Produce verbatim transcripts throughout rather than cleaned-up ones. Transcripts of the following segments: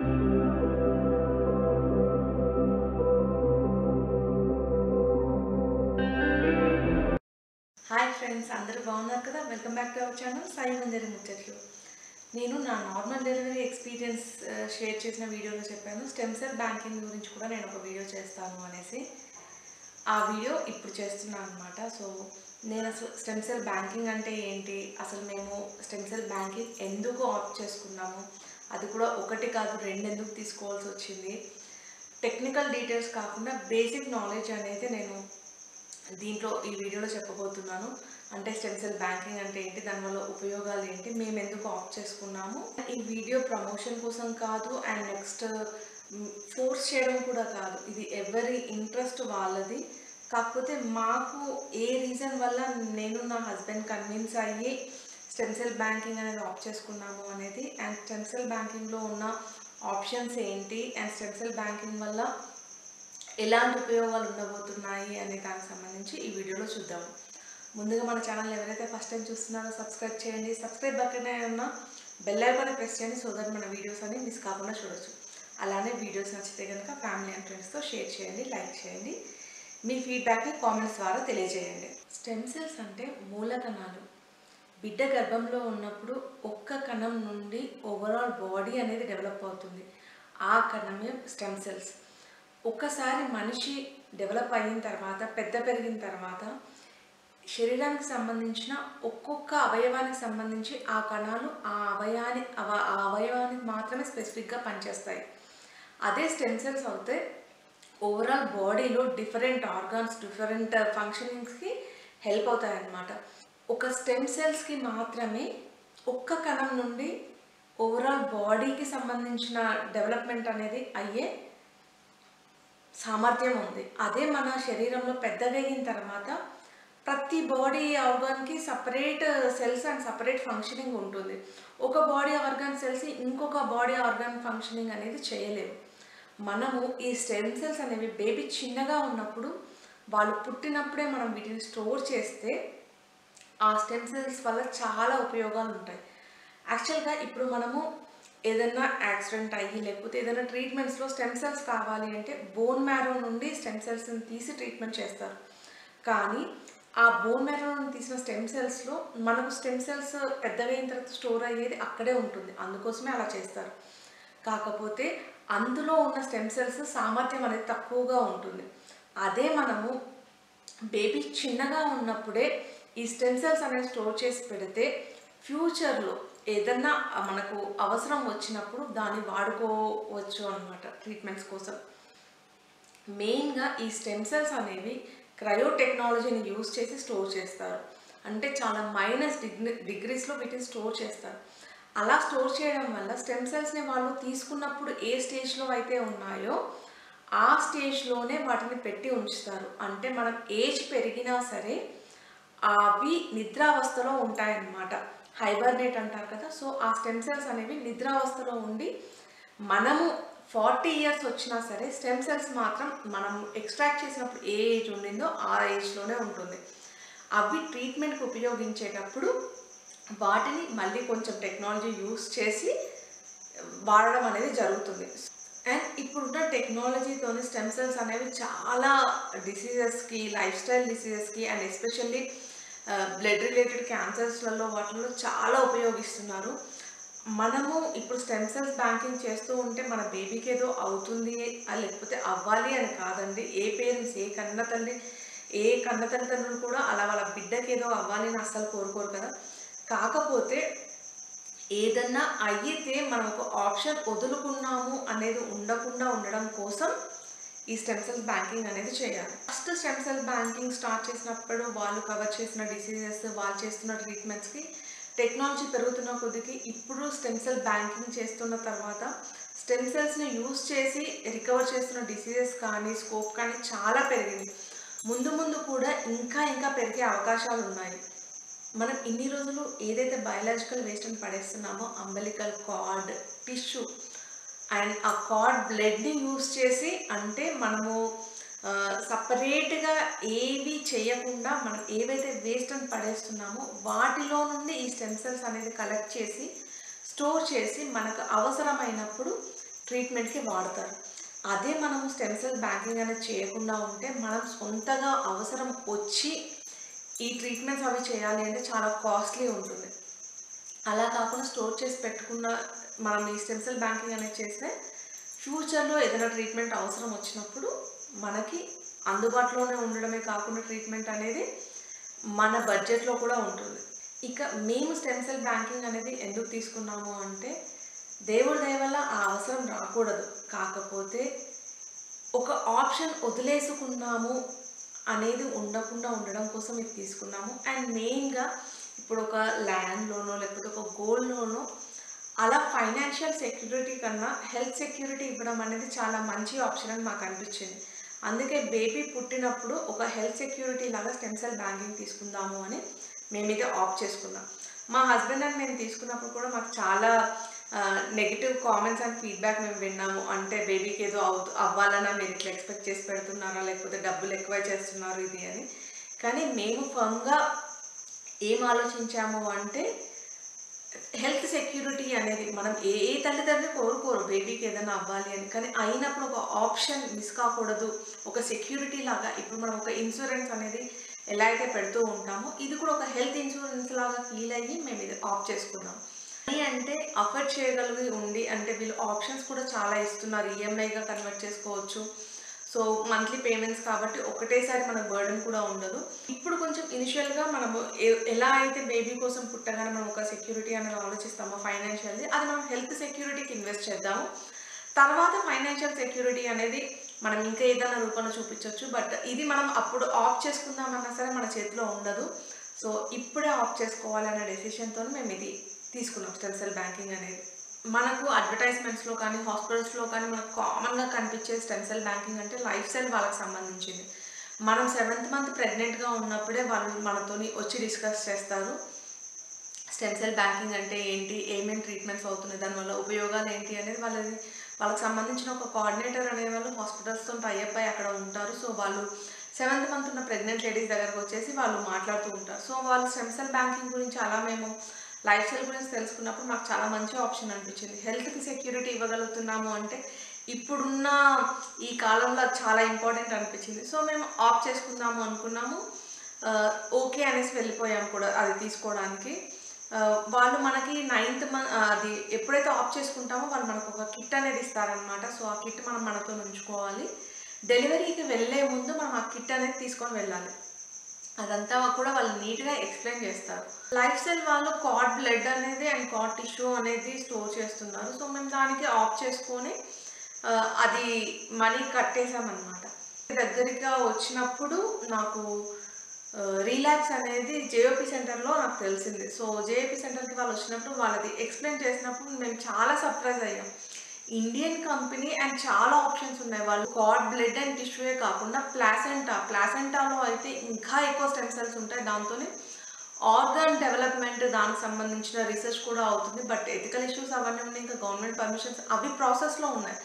Hi friends अंदरू बागुन्नारु कदा welcome back to our channel Sai Manjari मुच्चट्लु नेनु ना नार्मल डेलीवरी एक्सपीरियंस शेयर चेसिन वीडियोलो चेप्पानु स्टेम सेल बैंकिंग गुरिंचि कूडा नेनु ओक वीडियो चेस्तानु अनेसी आ वीडियो इप्पुडु चेस्तुन्नानु अन्नमाट। सो नेनु स्टेम सेल बैंकिंग अंटे एंटी असलु मेमु स्टेम सेल बैंकिंग एंदुकु आप्ट चेसुकुन्नामु అది కూడా ఒకటి కాదు రెండు ఎందుకు తీసుకోవాల్సి వచ్చింది టెక్నికల్ డీటెయిల్స్ కాకుండా బేసిక్ నాలెడ్జ్ అనేది నేను దీంట్లో ఈ వీడియోలో చెప్పబోతున్నాను। అంటే స్టెమ్ సెల్ బ్యాంకింగ్ అంటే ఏంటి, దానివల్ల ఉపయోగాలు ఏంటి, మేము ఎందుకు ఆప్ట్ చేసుకున్నాము, ఈ వీడియో ప్రమోషన్ కోసం కాదు అండ్ నెక్స్ట్ ఫోర్స్ చేయడం కూడా కాదు, ఇది ఎవరి ఇంట్రెస్ట్ వాళ్ళది। కాకపోతే మాకు ఏ రీజన్ వల్ల నేను నా హస్బెండ్ కన్విన్స్ అయ్యి స్టెమ్ సెల్ బ్యాంకింగ్ అనేది ఆప్ట్ చేసుకున్నాము అనేది అండ్ స్టెమ్ సెల్ బ్యాంకింగ్లో ఉన్న ఆప్షన్స్ ఏంటి అండ్ స్టెమ్ సెల్ బ్యాంకింగ్ వల్ల ఎలాంటి ఉపయోగాలు ఉండబోతున్నాయి అనే దానికి సంబంధించి ఈ వీడియోలో చూద్దాము। ముందుగా మన ఛానల్ ఎవరైతే ఫస్ట్ టైం చూస్తున్నారో సబ్స్క్రైబ్ చేయండి, సబ్స్క్రైబ్ బటనే ఉన్న బెల్ ఐకాన్ ప్రెస్ చేయండి సో దట్ మన వీడియోస్ అన్ని మిస్ కాకుండా చూడొచ్చు। అలానే వీడియోస్ నచ్చితే కనుక ఫ్యామిలీ అండ్ ఫ్రెండ్స్తో షేర్ చేయండి, లైక్ చేయండి, మీ ఫీడ్బ్యాక్ని కామెంట్స్ ద్వారా తెలియజేయండి। స్టెమ్ సెల్స్ అంటే మూల కణాలు। బిడ్డ గర్భంలో ఉన్నప్పుడు ఒక్క కణం నుండి ఓవరాల్ బాడీ అనేది డెవలప్ అవుతుంది, ఆ కణమే స్టెమ్ సెల్స్। ఒక్కసారి మనిషి డెవలప్ అయిన తర్వాత పెద్ద పెరిగిన తర్వాత శరీరానికి సంబంధించిన ఒక్కొక్క అవయవానికి సంబంధించి ఆ కణాలు ఆ అవయాన్ని ఆ అవయవానికి మాత్రమే స్పెసిఫిక్గా పనిచేస్తాయి। అదే స్టెమ్ సెల్స్ అయితే ఓవరాల్ బాడీలో డిఫరెంట్ ఆర్గాన్స్ డిఫరెంట్ ఫంక్షనింగ్స్కి హెల్ప్ అవుతాయి అన్నమాట। ఒక స్టెమ్ సెల్స్కి మాత్రమే ఒక్క కణం నుండి ఓవరాల్ బాడీకి సంబంధించిన డెవలప్మెంట్ అనేది అయ్యే సామర్థ్యం ఉంది। అదే మన శరీరంలో పెద్దదైన తర్వాత ప్రతి బాడీ ఆర్గాన్కి separate cells and separate functioning ఉంటుంది। ఒక బాడీ ఆర్గాన్ సెల్స్ ఇంకొక బాడీ ఆర్గాన్ ఫంక్షనింగ్ అనేది చేయలేము। మనము ఈ స్టెమ్ సెల్స్ అనేవి బేబీ చిన్నగా ఉన్నప్పుడు వాళ్ళు పుట్టినప్పుడే మనం వీటిని స్టోర్ చేస్తే ఆ స్టెమ్ సెల్స్ వల్ల చాలా ఉపయోగాలు ఉంటాయి। యాక్చువల్గా ఇప్పుడు మనము ఏదైనా యాక్సిడెంట్ అయ్యి లేకపోతే ఏదైనా ట్రీట్మెంట్స్లో స్టెమ్ సెల్స్ కావాలి అంటే బోన్ మ్యారో నుండి స్టెమ్ సెల్స్ని తీసి ట్రీట్మెంట్ చేస్తారు, కానీ ఆ బోన్ మ్యారో నుండి తీసిన స్టెమ్ సెల్స్లో మనకు స్టెమ్ సెల్స్ పెద్దగైన తర్వాత స్టోర్ అయ్యేది అక్కడే ఉంటుంది, అందుకోసమే అలా చేస్తారు। కాకపోతే అందులో ఉన్న స్టెమ్ సెల్స్ సామర్థ్యం అనేది తక్కువగా ఉంటుంది। అదే మనము బేబీ చిన్నగా ఉన్నప్పుడే ఈ స్టెమ్ సెల్స్ అనేది స్టోర్ చేసి పెడితే ఫ్యూచర్లో ఏదన్నా మనకు అవసరం వచ్చినప్పుడు దాన్ని వాడుకోవచ్చు అనమాట ట్రీట్మెంట్స్ కోసం। మెయిన్గా ఈ స్టెమ్ సెల్స్ అనేవి క్రయో టెక్నాలజీని యూజ్ చేసి స్టోర్ చేస్తారు, అంటే చాలా మైనస్ డిగ్రీ డిగ్రీస్లో వీటిని స్టోర్ చేస్తారు। అలా స్టోర్ చేయడం వల్ల స్టెమ్ సెల్స్ని వాళ్ళు తీసుకున్నప్పుడు ఏ స్టేజ్లో అయితే ఉన్నాయో ఆ స్టేజ్లోనే వాటిని పెట్టి ఉంచుతారు, అంటే మనం ఏజ్ పెరిగినా సరే అవి నిద్రావస్థలో ఉంటాయన్నమాట, హైబర్నేట్ అంటారు కదా। సో ఆ స్టెమ్ సెల్స్ అనేవి నిద్రావస్థలో ఉండి మనము ఫార్టీ ఇయర్స్ వచ్చినా సరే స్టెమ్ సెల్స్ మాత్రం మనం ఎక్స్ట్రాక్ట్ చేసినప్పుడు ఏ ఏజ్ ఉండిందో ఆ ఏజ్లోనే ఉంటుంది। అవి ట్రీట్మెంట్కి ఉపయోగించేటప్పుడు వాటిని మళ్ళీ కొంచెం టెక్నాలజీ యూస్ చేసి వాడడం అనేది జరుగుతుంది। అండ్ ఇప్పుడున్న టెక్నాలజీతోని స్టెమ్ సెల్స్ అనేవి చాలా డిసీజెస్కి, లైఫ్ స్టైల్ డిసీజెస్కి అండ్ ఎస్పెషల్లీ బ్లడ్ రిలేటెడ్ క్యాన్సర్స్లలో వాటిలో చాలా ఉపయోగిస్తున్నారు। మనము ఇప్పుడు స్టెమ్ సెల్స్ బ్యాంకింగ్ చేస్తూ ఉంటే మన బేబీకి ఏదో అవుతుంది లేకపోతే అవ్వాలి అని కాదండి, ఏ పేరెంట్స్ ఏ కన్న తల్లి ఏ కన్న తల్లిదండ్రులు కూడా అలా వాళ్ళ బిడ్డకి ఏదో అవ్వాలి అని అస్సలు కోరుకోరు కదా। కాకపోతే ఏదన్నా అయితే మనం ఒక ఆప్షన్ వదులుకున్నాము అనేది ఉండకుండా ఉండడం కోసం ఈ స్టెమ్ సెల్ బ్యాంకింగ్ అనేది చేయాలి। First stem cell banking start చేసినప్పుడు వాళ్ళు కవర్ చేసిన డిసీజెస్ వాళ్ళు చేస్తున్న ట్రీట్మెంట్స్కి టెక్నాలజీ పెరుగుతున్న కొద్దికి ఇప్పుడు స్టెమ్ సెల్ బ్యాంకింగ్ చేస్తున్న తర్వాత స్టెమ్ సెల్స్ని యూజ్ చేసి రికవర్ చేస్తున్న డిసీజెస్ కానీ స్కోప్ కానీ చాలా పెరిగింది। ముందు ముందు కూడా ఇంకా ఇంకా పెరిగే అవకాశాలు ఉన్నాయి। మనం ఇన్ని రోజులు ఏదైతే బయాలజికల్ వేస్ట్ అని పడేస్తున్నామో అంబలికల్ కార్డ్ టిష్యూ అండ్ ఆ కార్డ్ బ్లడ్ని యూజ్ చేసి, అంటే మనము సపరేట్గా ఏవి చేయకుండా మనం ఏవైతే వేస్ట్ అని పడేస్తున్నామో వాటిలో నుండి ఈ స్టెమ్ సెల్స్ అనేది కలెక్ట్ చేసి స్టోర్ చేసి మనకు అవసరమైనప్పుడు ట్రీట్మెంట్ కి వాడతారు. అదే మనం స్టెమ్ సెల్ బ్యాంకింగ్ అనేది చేయకుండా ఉంటే మనం సొంతగా అవసరం వచ్చి ఈ ట్రీట్మెంట్స్ అవి చేయాలి అంటే చాలా కాస్ట్లీ ఉంటుంది. అలా కాకుండా స్టోర్ చేసి పెట్టుకున్న మనం ఈ స్టెమ్ సెల్ బ్యాంకింగ్ అనేది చేస్తే ఫ్యూచర్లో ఏదైనా ట్రీట్మెంట్ అవసరం వచ్చినప్పుడు మనకి అందుబాటులోనే ఉండడమే కాకుండా ట్రీట్మెంట్ అనేది మన బడ్జెట్లో కూడా ఉంటుంది. ఇక మేము స్టెమ్ సెల్ బ్యాంకింగ్ అనేది ఎందుకు తీసుకున్నాము అంటే దేవుడి దయ వల్ల ఆ అవసరం రాకూడదు, కాకపోతే ఒక ఆప్షన్ వదిలేసుకున్నాము అనేది ఉండకుండా ఉండడం కోసం ఇది తీసుకున్నాము. అండ్ మెయిన్గా ఇప్పుడు ఒక ల్యాండ్లోనో లేకపోతే ఒక గోల్డ్లోనో అలా ఫైనాన్షియల్ సెక్యూరిటీ కన్నా హెల్త్ సెక్యూరిటీ ఇవ్వడం అనేది చాలా మంచి ఆప్షన్ అని మాకు అనిపించింది. అందుకే బేబీ పుట్టినప్పుడు ఒక హెల్త్ సెక్యూరిటీ లాగా స్టెమ్ సెల్ బ్యాంకింగ్ తీసుకుందాము అని మేమైతే ఆప్ట్ చేసుకున్నాం. మా హస్బెండ్ అండ్ మేము తీసుకున్నప్పుడు కూడా మాకు చాలా నెగిటివ్ కామెంట్స్ అండ్ ఫీడ్బ్యాక్ మేము విన్నాము. అంటే బేబీకి ఏదో అవు అవ్వాలన్నా మీరు ఇట్లా ఎక్స్పెక్ట్ చేసి పెడుతున్నారా, లేకపోతే డబ్బులు ఎక్కువ చేస్తున్నారు ఇది అని. కానీ మేము ఫర్మ్గా ఏం ఆలోచించాము అంటే హెల్త్ సెక్యూరిటీ అనేది మనం ఏ ఏ తల్లిదండ్రి కోరుకోరు బేబీకి ఏదైనా అవ్వాలి అని, కానీ అయినప్పుడు ఒక ఆప్షన్ మిస్ కాకూడదు, ఒక సెక్యూరిటీ లాగా. ఇప్పుడు మనం ఒక ఇన్సూరెన్స్ అనేది ఎలా అయితే పెడుతూ ఉంటామో ఇది కూడా ఒక హెల్త్ ఇన్సూరెన్స్ లాగా ఫీల్ అయ్యి మేము ఇది ఆప్ట్ చేసుకున్నాం. మనీ అంటే అఫర్డ్ చేయగలిగి ఉండి, అంటే వీళ్ళు ఆప్షన్స్ కూడా చాలా ఇస్తున్నారు, ఈఎంఐగా కన్వర్ట్ చేసుకోవచ్చు, సో మంత్లీ పేమెంట్స్ కాబట్టి ఒకటేసారి మనకు బర్డెన్ కూడా ఉండదు. ఇప్పుడు కొంచెం ఇనిషియల్గా మనము ఎలా అయితే బేబీ కోసం పుట్టగానే మనం ఒక సెక్యూరిటీ అనేది ఆలోచిస్తామో ఫైనాన్షియల్ది, అది మనం హెల్త్ సెక్యూరిటీకి ఇన్వెస్ట్ చేద్దాము. తర్వాత ఫైనాన్షియల్ సెక్యూరిటీ అనేది మనం ఇంకా ఏదైనా రూపంలో చూపించవచ్చు, బట్ ఇది మనం అప్పుడు ఆఫ్ చేసుకుందామన్నా సరే మన చేతిలో ఉండదు. సో ఇప్పుడే ఆఫ్ చేసుకోవాలనే డెసిషన్తో మేము ఇది తీసుకున్నాం స్టెమ్ సెల్ బ్యాంకింగ్ అనేది. మనకు అడ్వర్టైజ్మెంట్స్లో కానీ హాస్పిటల్స్లో కానీ మనకు కామన్గా కనిపించే స్టెమ్ సెల్ బ్యాంకింగ్ అంటే లైఫ్ సెల్ వాళ్ళకి సంబంధించింది. మనం సెవెంత్ మంత్ ప్రెగ్నెంట్గా ఉన్నప్పుడే వాళ్ళు మనతోని వచ్చి డిస్కస్ చేస్తారు స్టెమ్ సెల్ బ్యాంకింగ్ అంటే ఏంటి, ఏమేమి ట్రీట్మెంట్స్ అవుతున్నాయి, దానివల్ల ఉపయోగాలు ఏంటి అనేది వాళ్ళది వాళ్ళకి సంబంధించిన ఒక కోఆర్డినేటర్ అనేవాళ్ళు హాస్పిటల్స్తో టైఅప్ అయ్యి అక్కడ ఉంటారు. సో వాళ్ళు సెవెంత్ మంత్ ఉన్న ప్రెగ్నెంట్ లేడీస్ దగ్గరకు వచ్చేసి వాళ్ళు మాట్లాడుతూ ఉంటారు. సో వాళ్ళు స్టెమ్ సెల్ బ్యాంకింగ్ గురించి అలా మేము లైఫ్ స్టైల్ గురించి తెలుసుకున్నప్పుడు మాకు చాలా మంచి ఆప్షన్ అనిపించింది. హెల్త్కి సెక్యూరిటీ ఇవ్వగలుగుతున్నాము అంటే ఇప్పుడున్న ఈ కాలంలో చాలా ఇంపార్టెంట్ అనిపించింది. సో మేము ఆప్ట్ చేసుకుందాము అనుకున్నాము, ఓకే అనేసి వెళ్ళిపోయాము కూడా అది తీసుకోవడానికి. వాళ్ళు మనకి నైన్త్ మంత్ అది ఎప్పుడైతే ఆప్ట్ చేసుకుంటామో వాళ్ళు మనకు ఒక కిట్ అనేది ఇస్తారనమాట. సో ఆ కిట్ మనం మనతో ఉంచుకోవాలి. డెలివరీకి వెళ్ళే ముందు మనం ఆ కిట్ అనేది తీసుకొని వెళ్ళాలి. అదంతా కూడా వాళ్ళు నీట్గా ఎక్స్ప్లెయిన్ చేస్తారు. లైఫ్ స్టైల్ వాళ్ళు కార్డ్ బ్లడ్ అనేది అండ్ కార్డ్ టిష్యూ అనేది స్టోర్ చేస్తున్నారు. సో మేము దానికి ఆప్ట్ చేసుకొని అది మనీ కట్టేసామన్నమాట. దగ్గరగా వచ్చినప్పుడు నాకు రిలాబ్స్ అనేది జేఓపీ సెంటర్లో నాకు తెలిసింది. సో జేఓపీ సెంటర్కి వాళ్ళు వచ్చినప్పుడు వాళ్ళది ఎక్స్ప్లెయిన్ చేసినప్పుడు మేము చాలా సర్ప్రైజ్ అయ్యాం. ఇండియన్ కంపెనీ అండ్ చాలా ఆప్షన్స్ ఉన్నాయి. వాళ్ళు కార్డ్ బ్లడ్ అండ్ టిష్యూయే కాకుండా ప్లాసెంటా ప్లాసెంటాలో అయితే ఇంకా ఎక్కువ స్టెమ్ సెల్స్ ఉంటాయి. దాంతో ఆర్గాన్ డెవలప్మెంట్ దానికి సంబంధించిన రీసెర్చ్ కూడా అవుతుంది. బట్ ఎథికల్ ఇష్యూస్ అవన్నీ ఉన్నాయి, ఇంకా గవర్నమెంట్ పర్మిషన్స్ అవి ప్రాసెస్లో ఉన్నాయి.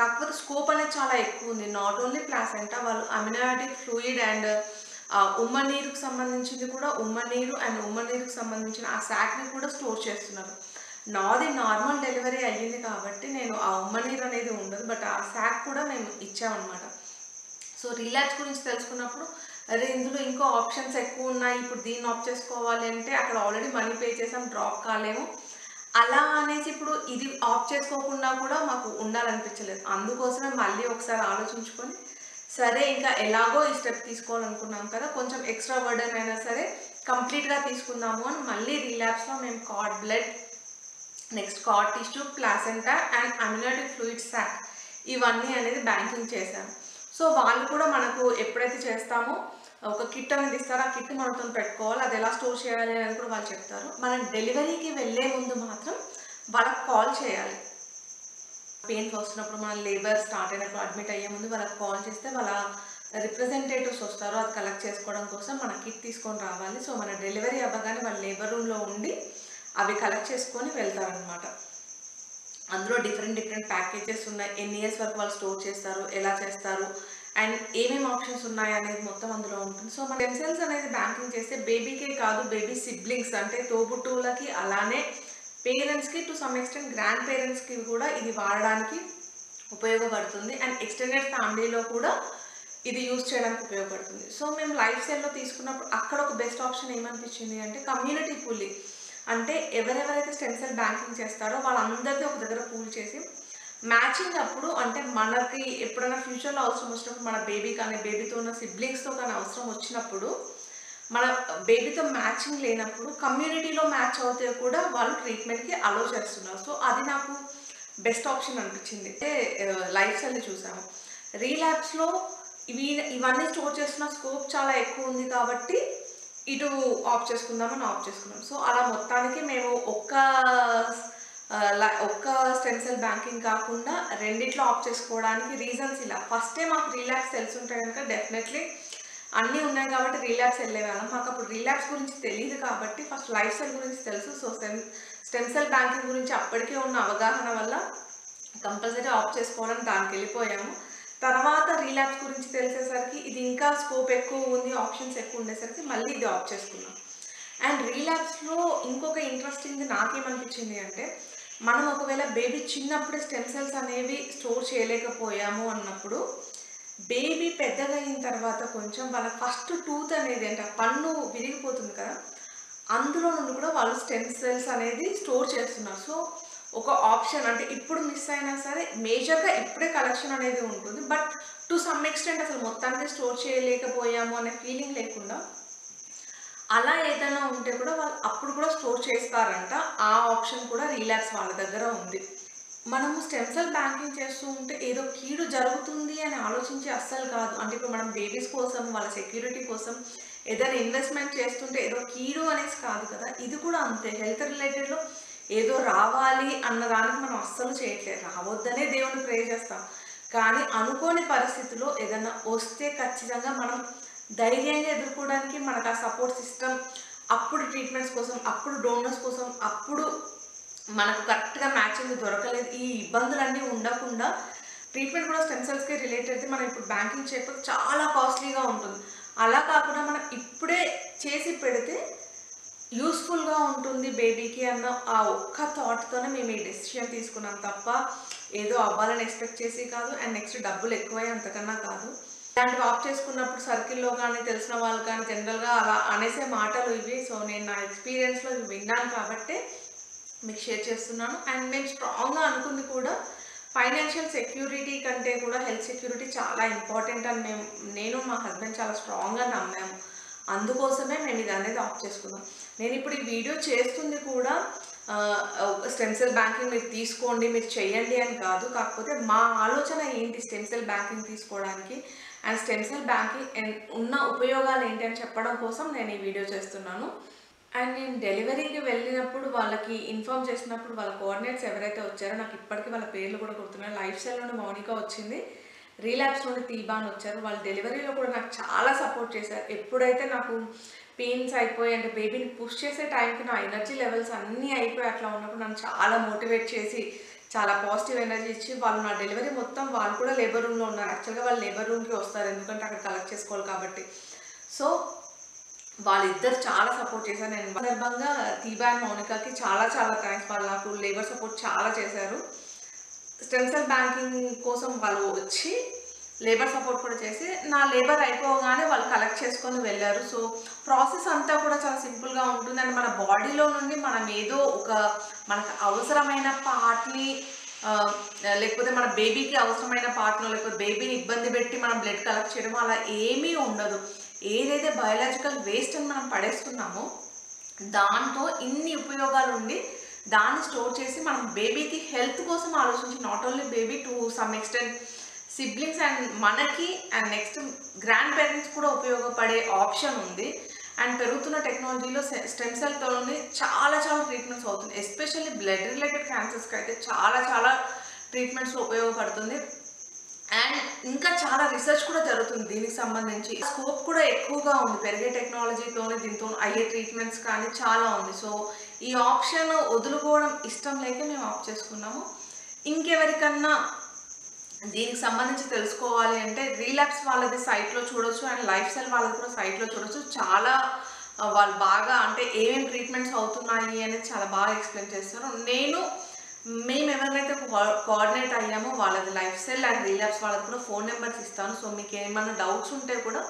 కాకపోతే స్కోప్ అనేది చాలా ఎక్కువ ఉంది. నాట్ ఓన్లీ ప్లాసెంటా, వాళ్ళు అమినోయాటిక్ ఫ్లూయిడ్ అండ్ ఉమ్మ నీరుకు సంబంధించింది కూడా, ఉమ్మ నీరు అండ్ ఉమ్మ నీరుకు సంబంధించిన ఆ శాక్ని కూడా స్టోర్ చేస్తున్నారు. నాది నార్మల్ డెలివరీ అయ్యింది కాబట్టి నేను ఆ ఉమ్మ నీరు అనేది ఉండదు, బట్ ఆ శాక్ కూడా మేము ఇచ్చామన్నమాట. సో రిలాక్స్ గురించి తెలుసుకున్నప్పుడు అదే ఇందులో ఇంకో ఆప్షన్స్ ఎక్కువ ఉన్నాయి, ఇప్పుడు దీన్ని ఆప్ చేసుకోవాలి అంటే అక్కడ ఆల్రెడీ మనీ పే చేసాం, డ్రాప్ కాలేము అలా అనేసి ఇప్పుడు ఇది ఆప్ చేసుకోకుండా కూడా మాకు ఉండాలనిపించలేదు. అందుకోసమే మళ్ళీ ఒకసారి ఆలోచించుకొని సరే ఇంకా ఎలాగో ఈ స్టెప్ తీసుకోవాలనుకున్నాం కదా, కొంచెం ఎక్స్ట్రా బర్డెన్ అయినా సరే కంప్లీట్గా తీసుకుందాము అని మళ్ళీ రిలాప్స్లో మేము cord blood, next cord tissue, placenta and amniotic fluid sac ఇవన్నీ అనేది బ్యాంకింగ్ చేశాము. సో వాళ్ళు కూడా మనకు ఎప్పుడైతే చేస్తామో ఒక కిట్ అనేది ఇస్తారు, ఆ కిట్ మనతో పెట్టుకోవాలి, అది ఎలా స్టోర్ చేయాలి అనేది కూడా వాళ్ళు చెప్తారు. మనం డెలివరీకి వెళ్ళే ముందు మాత్రం వాళ్ళకి కాల్ చేయాలి. పెయిన్స్ వస్తున్నప్పుడు మన లేబర్ స్టార్ట్ అయినప్పుడు అడ్మిట్ అయ్యే ముందు వాళ్ళకి కాల్ చేస్తే వాళ్ళ రిప్రజెంటేటివ్స్ వస్తారు, అది కలెక్ట్ చేసుకోవడం కోసం మన కిట్ తీసుకొని రావాలి. సో మన డెలివరీ అవ్వగానే వాళ్ళ లేబర్ రూమ్లో ఉండి అవి కలెక్ట్ చేసుకొని వెళ్తారనమాట. అందులో డిఫరెంట్ డిఫరెంట్ ప్యాకేజెస్ ఉన్నాయి, ఎన్ని ఇయర్స్ వరకు వాళ్ళు స్టోర్ చేస్తారు, ఎలా చేస్తారు అండ్ ఏమేమి ఆప్షన్స్ ఉన్నాయి అనేది మొత్తం అందులో ఉంటుంది. సో మన స్టెమ్ సెల్స్ అనేది బ్యాంకింగ్ చేస్తే బేబీకే కాదు, బేబీ సిబ్లింగ్స్ అంటే తోబుట్టువులకి అలానే పేరెంట్స్కి టు సమ్ ఎక్స్టెంట్ గ్రాండ్ పేరెంట్స్కి కూడా ఇది వాడడానికి ఉపయోగపడుతుంది అండ్ ఎక్స్టెండెడ్ ఫ్యామిలీలో కూడా ఇది యూస్ చేయడానికి ఉపయోగపడుతుంది. సో మేము లైఫ్ స్టైల్లో తీసుకున్నప్పుడు అక్కడ ఒక బెస్ట్ ఆప్షన్ ఏమనిపించింది అంటే కమ్యూనిటీ పూలింగ్. అంటే ఎవరెవరైతే స్టెమ్ సెల్ బ్యాంకింగ్ చేస్తారో వాళ్ళందరినీ ఒక దగ్గర పూల్ చేసి మ్యాచింగ్ అప్పుడు అంటే మనకి ఎప్పుడైనా ఫ్యూచర్లో అవసరం వచ్చినప్పుడు మన బేబీ కానీ బేబీతో ఉన్న సిబ్లింగ్స్తో కానీ అవసరం వచ్చినప్పుడు మన బేబీతో మ్యాచింగ్ లేనప్పుడు కమ్యూనిటీలో మ్యాచ్ అవుతే కూడా వాళ్ళు ట్రీట్మెంట్కి అలో చేస్తున్నారు. సో అది నాకు బెస్ట్ ఆప్షన్ అనిపించింది. అయితే లైఫ్ స్టైల్ని చూసాము. రీల్యాబ్స్లో ఇవి ఇవన్నీ స్టోర్ చేస్తున్న స్కోప్ చాలా ఎక్కువ ఉంది కాబట్టి ఇటు ఆప్ చేసుకుందామని ఆప్ చేసుకున్నాం. సో అలా మొత్తానికి మేము ఒక్క ఒక్క స్టెమ్ సెల్ బ్యాంకింగ్ కాకుండా రెండిట్లో ఆప్ చేసుకోవడానికి రీజన్స్ ఇలా. ఫస్టే మాకు రీల్యాబ్స్ తెలుసుంటే కనుక డెఫినెట్లీ అన్నీ ఉన్నాయి కాబట్టి రీల్యాబ్స్ వెళ్ళేవాళ్ళం. మాకు అప్పుడు రీల్యాబ్స్ గురించి తెలియదు కాబట్టి ఫస్ట్ లైఫ్ స్టైల్ గురించి తెలుసు. So stem stem cell banking గురించి అప్పటికే ఉన్న అవగాహన వల్ల కంపల్సరీ ఆప్ చేసుకోవాలని దానికి వెళ్ళిపోయాము. తర్వాత రీల్యాబ్స్ గురించి తెలిసేసరికి ఇది ఇంకా స్కోప్ ఎక్కువ ఉంది, ఆప్షన్స్ ఎక్కువ ఉండేసరికి మళ్ళీ ఇది ఆప్ చేసుకున్నాం. అండ్ రీల్యాబ్స్లో ఇంకొక ఇంట్రెస్టింగ్ నాకేమనిపించింది అంటే మనం ఒకవేళ బేబీ చిన్నప్పుడే స్టెమ్ సెల్స్ అనేవి స్టోర్ చేయలేకపోయాము అన్నప్పుడు బేబీ పెద్దగా అయిన తర్వాత కొంచెం వాళ్ళ ఫస్ట్ టూత్ అనేది అంటే పన్ను విరిగిపోతుంది కదా, అందులో నుండి కూడా వాళ్ళు స్టెమ్ సెల్స్ అనేది స్టోర్ చేస్తున్నారు. సో ఒక ఆప్షన్ అంటే ఇప్పుడు మిస్ అయినా సరే మేజర్గా ఇప్పుడే కలెక్షన్ అనేది ఉంటుంది. బట్ టు సమ్ ఎక్స్టెంట్ అసలు మొత్తానికి స్టోర్ చేయలేకపోయాము అనే ఫీలింగ్ లేకుండా అలా ఏదైనా ఉంటే కూడా వాళ్ళు అప్పుడు కూడా స్టోర్ చేస్తారంట. ఆ ఆప్షన్ కూడా రీల్యాబ్స్ వాళ్ళ దగ్గర ఉంది. మనము స్టెమ్ సెల్ బ్యాంకింగ్ చేస్తూ ఉంటే ఏదో కీడు జరుగుతుంది అని ఆలోచించి అస్సలు కాదు. అంటే ఇప్పుడు మనం బేబీస్ కోసం వాళ్ళ సెక్యూరిటీ కోసం ఏదైనా ఇన్వెస్ట్మెంట్ చేస్తుంటే ఏదో కీడు అనేసి కాదు కదా, ఇది కూడా అంతే. హెల్త్ రిలేటెడ్లో ఏదో రావాలి అన్నదానికి మనం అస్సలు చేయట్లేదు, రావద్దనే దేవుని ప్రే చేస్తాం. కానీ అనుకోని పరిస్థితుల్లో ఏదైనా వస్తే ఖచ్చితంగా మనం ధైర్యంగా ఎదుర్కోవడానికి మనకు ఆ సపోర్ట్ సిస్టమ్ అప్పుడు ట్రీట్మెంట్స్ కోసం అప్పుడు డోనర్స్ కోసం అప్పుడు మనకు కరెక్ట్గా మ్యాచింగ్ దొరకలేదు ఈ ఇబ్బందులన్నీ ఉండకుండా ట్రీట్మెంట్ కూడా స్టెమ్ సెల్స్కి రిలేటెడ్ అయితే మనం ఇప్పుడు బ్యాంకింగ్ చేయకపోతే చాలా కాస్ట్లీగా ఉంటుంది. అలా కాకుండా మనం ఇప్పుడే చేసి పెడితే యూస్ఫుల్గా ఉంటుంది బేబీకి అన్న ఆ ఒక్క థాట్తోనే మేము ఈ డెసిషన్ తీసుకున్నాం తప్ప ఏదో అవ్వాలని ఎక్స్పెక్ట్ చేసి కాదు. అండ్ నెక్స్ట్ డబ్బులు ఎక్కువై అంతకన్నా కాదు. ఇలాంటివి ఆప్ చేసుకున్నప్పుడు సర్కిల్లో కానీ తెలిసిన వాళ్ళు కానీ జనరల్గా అలా అనేసే మాటలు ఇవి. సో నేను నా ఎక్స్పీరియన్స్లో ఇవి విన్నాను కాబట్టి మీకు షేర్ చేస్తున్నాను. అండ్ మేము స్ట్రాంగ్గా అనుకుంది కూడా ఫైనాన్షియల్ సెక్యూరిటీ కంటే కూడా హెల్త్ సెక్యూరిటీ చాలా ఇంపార్టెంట్ అని మేము నేను మా హస్బెండ్ చాలా స్ట్రాంగ్గా నమ్మాము. అందుకోసమే మేము ఇది అనేది ఆఫ్ చేసుకున్నాం. నేను ఇప్పుడు ఈ వీడియో చేస్తుంది కూడా స్టెమ్ సెల్ బ్యాంకింగ్ మీరు తీసుకోండి మీరు చేయండి అని కాదు. కాకపోతే మా ఆలోచన ఏంటి స్టెమ్ సెల్ బ్యాంకింగ్ తీసుకోవడానికి అండ్ స్టెమ్ సెల్ బ్యాంకింగ్ ఉన్న ఉపయోగాలు ఏంటి అని చెప్పడం కోసం నేను ఈ వీడియో చేస్తున్నాను. అండ్ నేను డెలివరీకి వెళ్ళినప్పుడు వాళ్ళకి ఇన్ఫామ్ చేసినప్పుడు వాళ్ళ కోఆర్డినేట్స్ ఎవరైతే వచ్చారో నాకు ఇప్పటికీ వాళ్ళ పేర్లు కూడా గుర్తున్నాయి. లైఫ్ స్టైల్ నుండి మౌనిక వచ్చింది, రీల్యాబ్స్ నుండి తీబా అని వచ్చారు. వాళ్ళు డెలివరీలో కూడా నాకు చాలా సపోర్ట్ చేశారు. ఎప్పుడైతే నాకు పెయిన్స్ అయిపోయి అంటే బేబీని పుష్ చేసే టైంకి నా ఎనర్జీ లెవెల్స్ అన్నీ అయిపోయి అట్లా ఉన్నప్పుడు నన్ను చాలా మోటివేట్ చేసి చాలా పాజిటివ్ ఎనర్జీ ఇచ్చి వాళ్ళు నా డెలివరీ మొత్తం వాళ్ళు కూడా లేబర్ రూమ్లో ఉన్నారు. యాక్చువల్గా వాళ్ళు లేబర్ రూమ్కి వస్తారు ఎందుకంటే అక్కడ కలెక్ట్ చేసుకోవాలి కాబట్టి. సో వాళ్ళిద్దరు చాలా సపోర్ట్ చేశారు. నేను సందర్భంగా తీబా అండ్ మౌనికాకి చాలా చాలా థ్యాంక్స్. వాళ్ళు నాకు లేబర్ సపోర్ట్ చాలా చేశారు. స్టెమ్ సెల్ బ్యాంకింగ్ కోసం వాళ్ళు వచ్చి లేబర్ సపోర్ట్ కూడా చేసి నా లేబర్ అయిపోగానే వాళ్ళు కలెక్ట్ చేసుకొని వెళ్ళారు. సో ప్రాసెస్ అంతా కూడా చాలా సింపుల్గా ఉంటుంది. అండ్ మన బాడీలో నుండి మనం ఏదో ఒక మనకు అవసరమైన పార్ట్ని లేకపోతే మన బేబీకి అవసరమైన పార్ట్నో లేకపోతే బేబీని ఇబ్బంది పెట్టి మనం బ్లడ్ కలెక్ట్ చేయడం అలా ఏమీ ఉండదు. ఏదైతే బయాలజికల్ వేస్ట్ అని మనం పడేస్తున్నామో దాంతో ఇన్ని ఉపయోగాలు ఉండి దాన్ని స్టోర్ చేసి మనం బేబీకి హెల్త్ కోసం ఆలోచించి not only baby to some extent siblings and మనకి అండ్ నెక్స్ట్ గ్రాండ్ పేరెంట్స్ కూడా ఉపయోగపడే ఆప్షన్ ఉంది. అండ్ పెరుగుతున్న టెక్నాలజీలో స్టెమ్ సెల్తోనే చాలా చాలా ట్రీట్మెంట్స్ అవుతుంది. ఎస్పెషల్లీ బ్లడ్ రిలేటెడ్ క్యాన్సర్స్కి అయితే చాలా చాలా ట్రీట్మెంట్స్ ఉపయోగపడుతుంది. అండ్ ఇంకా చాలా రీసెర్చ్ కూడా జరుగుతుంది దీనికి సంబంధించి. స్కోప్ కూడా ఎక్కువగా ఉంది పెరిగే టెక్నాలజీతోనే దీంతో అయ్యే ట్రీట్మెంట్స్ కానీ చాలా ఉంది. సో ఈ ఆప్షన్ వదులుకోవడం ఇష్టం లేక మేము ఆప్ చేసుకున్నాము. ఇంకెవరికన్నా దీనికి సంబంధించి తెలుసుకోవాలి అంటే రీల్యాబ్స్ వాళ్ళది సైట్లో చూడొచ్చు అండ్ లైఫ్ స్టైల్ వాళ్ళది కూడా సైట్లో చూడొచ్చు. చాలా వాళ్ళు బాగా అంటే ఏమేమి ట్రీట్మెంట్స్ అవుతున్నాయి అనేది చాలా బాగా ఎక్స్ప్లెయిన్ చేస్తారు. నేను मेमेवरैతే కోఆర్డినేట్ అయ్యామో వాళ్ళది లైఫ్ సెల్ అండ్ రిలాప్స్ వాళ్ళకి కూడా ఫోన్ నంబర్స్ ఇస్తాను. సో మీకు ఏమైనా డౌట్స్ ఉంటే కూడా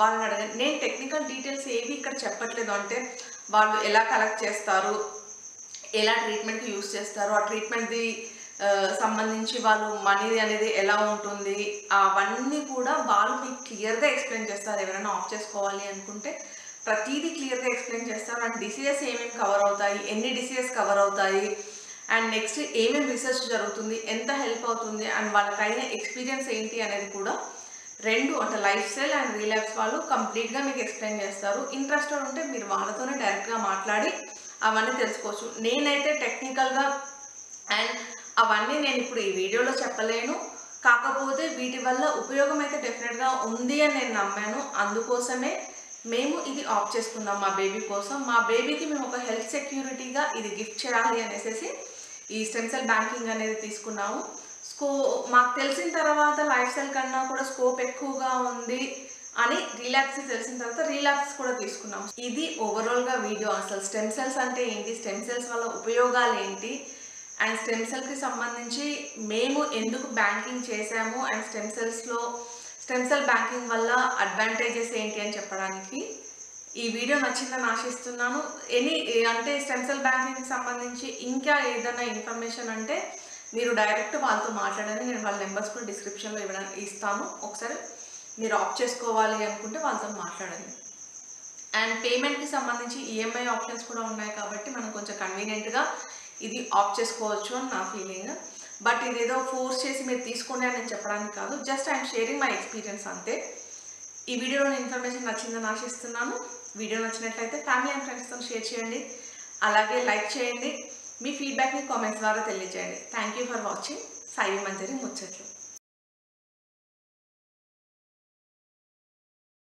వాళ్ళని అడగండి. నేను టెక్నికల్ డీటెయిల్స్ ఏవి ఇక్కడ చెప్పట్లేదు, అంటే వాళ్ళు ఎలా కలెక్ట్ చేస్తారు, ఎలా ట్రీట్మెంట్ యూస్ చేస్తారు, ఆ ట్రీట్మెంట్ది సంబంధించి వాళ్ళు మనీ అనేది ఎలా ఉంటుంది అవన్నీ కూడా వాళ్ళు మీకు క్లియర్గా ఎక్స్ప్లెయిన్ చేస్తారు. ఎవరైనా ఆఫ్ చేసుకోవాలి అనుకుంటే ప్రతిదీ క్లియర్గా ఎక్స్ప్లెయిన్ చేస్తారు. అండ్ డిసీజెస్ ఏమేమి కవర్ అవుతాయి, ఎన్ని డిసీజెస్ కవర్ అవుతాయి, అండ్ నెక్స్ట్ ఏమేమి రీసెర్చ్ జరుగుతుంది, ఎంత హెల్ప్ అవుతుంది, అండ్ వాళ్ళకైన ఎక్స్పీరియన్స్ ఏంటి అనేది కూడా రెండు అంటే లైఫ్ స్టైల్ అండ్ రిలాప్స్ వాళ్ళు కంప్లీట్గా మీకు ఎక్స్ప్లెయిన్ చేస్తారు. ఇంట్రెస్టెడ్ ఉంటే మీరు వాళ్ళతోనే డైరెక్ట్గా మాట్లాడి అవన్నీ తెలుసుకోవచ్చు. నేనైతే టెక్నికల్గా అండ్ అవన్నీ నేను ఇప్పుడు ఈ వీడియోలో చెప్పలేను, కాకపోతే వీటి వల్ల ఉపయోగం అయితే డెఫినెట్గా ఉంది అని నేను నమ్మాను. అందుకోసమే మేము ఇది ఆఫ్ చేసుకున్నాం మా బేబీ కోసం. మా బేబీకి మేము ఒక హెల్త్ సెక్యూరిటీగా ఇది గిఫ్ట్ చేయాలి అనేసి ఈ స్టెమ్ సెల్ బ్యాంకింగ్ అనేది తీసుకున్నాము. స్కో మాకు తెలిసిన తర్వాత లైఫ్ సెల్ కన్నా కూడా స్కోప్ ఎక్కువగా ఉంది అని రిలాప్స్ తెలిసిన తర్వాత రిలాప్స్ కూడా తీసుకున్నాము. ఇది ఓవరాల్గా వీడియో, అసలు స్టెమ్ సెల్స్ అంటే ఏంటి, స్టెమ్ సెల్స్ వల్ల ఉపయోగాలు ఏంటి, అండ్ స్టెమ్ సెల్కి సంబంధించి మేము ఎందుకు బ్యాంకింగ్ చేసాము, అండ్ స్టెమ్ సెల్స్లో స్టెమ్ సెల్ బ్యాంకింగ్ వల్ల అడ్వాంటేజెస్ ఏంటి అని చెప్పడానికి ఈ వీడియో నచ్చిందని ఆశిస్తున్నాను. ఎనీ అంటే స్టెమ్ సెల్ బ్యాంకింగ్కి సంబంధించి ఇంకా ఏదైనా ఇన్ఫర్మేషన్ అంటే మీరు డైరెక్ట్ వాళ్ళతో మాట్లాడాలని, నేను వాళ్ళ నెంబర్స్ కూడా డిస్క్రిప్షన్లో ఇవ్వడానికి ఇస్తాను. ఒకసారి మీరు ఆఫ్ చేసుకోవాలి అనుకుంటే వాళ్ళతో మాట్లాడండి. అండ్ పేమెంట్కి సంబంధించి ఈఎంఐ ఆప్షన్స్ కూడా ఉన్నాయి కాబట్టి మనం కొంచెం కన్వీనియంట్గా ఇది ఆఫ్ చేసుకోవచ్చు అని నా ఫీలింగ్. బట్ ఇదేదో ఫోర్స్ చేసి మీరు తీసుకోండి అని నేను చెప్పడానికి కాదు, just I'm sharing my experience అంతే. ఈ వీడియోలో ఇన్ఫర్మేషన్ నచ్చిందని ఆశిస్తున్నాను. వీడియో నచ్చినట్లయితే ఫ్యామిలీ అండ్ ఫ్రెండ్స్తో షేర్ చేయండి, అలాగే లైక్ చేయండి. మీ ఫీడ్బ్యాక్ని కామెంట్స్ ద్వారా తెలియజేయండి. Thank you for watching. Saivi Manjari ముచ్చట్లు.